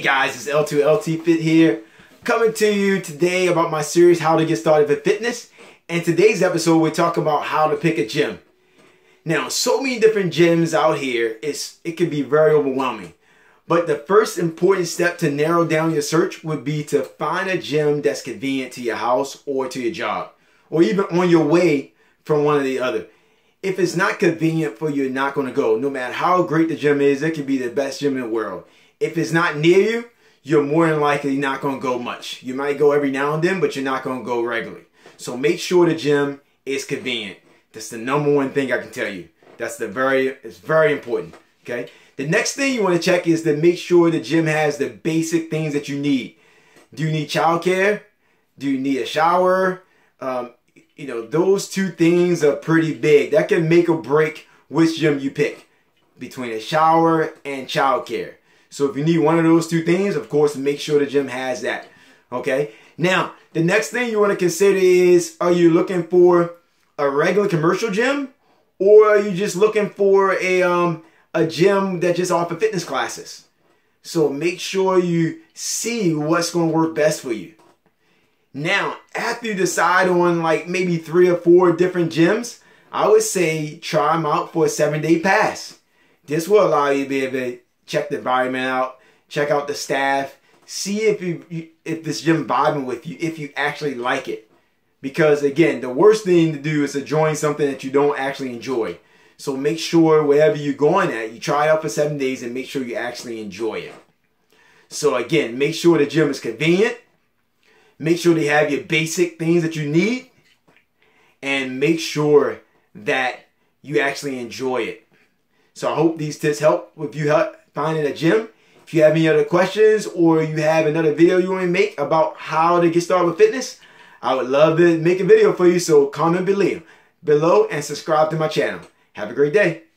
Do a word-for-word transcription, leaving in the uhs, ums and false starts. Hey guys, it's L two L T Fit here, coming to you today about my series How to Get Started with Fitness. And today's episode we're talking about how to pick a gym. Now, so many different gyms out here, it's, it can be very overwhelming. But the first important step to narrow down your search would be to find a gym that's convenient to your house or to your job, or even on your way from one or the other. If it's not convenient for you, you're not going to go. No matter how great the gym is, it could be the best gym in the world. If it's not near you, you're more than likely not going to go much. You might go every now and then, but you're not going to go regularly. So make sure the gym is convenient. That's the number one thing I can tell you. That's the very, it's very important, okay? The next thing you want to check is to make sure the gym has the basic things that you need. Do you need childcare? Do you need a shower? Um, you know, those two things are pretty big. That can make or break which gym you pick, between a shower and childcare. So if you need one of those two things, of course, make sure the gym has that, okay? Now, the next thing you want to consider is, are you looking for a regular commercial gym? Or are you just looking for a, um, a gym that just offers fitness classes? So make sure you see what's going to work best for you. Now, after you decide on like maybe three or four different gyms, I would say try them out for a seven-day pass. This will allow you to be able to check the environment out, check out the staff, see if you if this gym vibing with you, if you actually like it. Because again, the worst thing to do is to join something that you don't actually enjoy. So make sure wherever you're going at, you try it out for seven days and make sure you actually enjoy it. So again, make sure the gym is convenient, make sure they have your basic things that you need, and make sure that you actually enjoy it. So I hope these tips help with you help. finding a gym. If you have any other questions or you have another video you want to make about how to get started with fitness, I would love to make a video for you, so comment below and subscribe to my channel. Have a great day.